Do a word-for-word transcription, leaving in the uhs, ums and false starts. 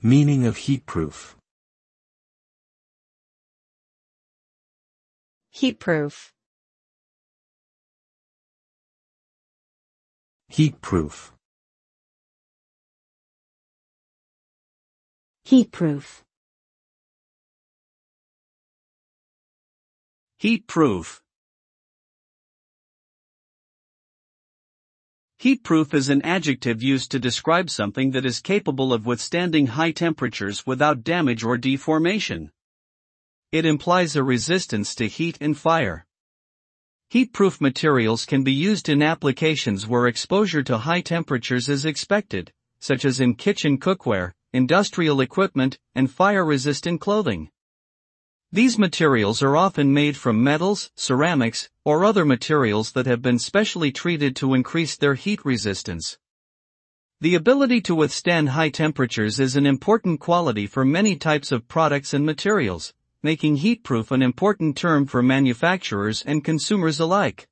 Meaning of heatproof. Heatproof. Heatproof. Heatproof. Heatproof. Heatproof is an adjective used to describe something that is capable of withstanding high temperatures without damage or deformation. It implies a resistance to heat and fire. Heatproof materials can be used in applications where exposure to high temperatures is expected, such as in kitchen cookware, industrial equipment, and fire-resistant clothing. These materials are often made from metals, ceramics, or other materials that have been specially treated to increase their heat resistance. The ability to withstand high temperatures is an important quality for many types of products and materials, making heatproof an important term for manufacturers and consumers alike.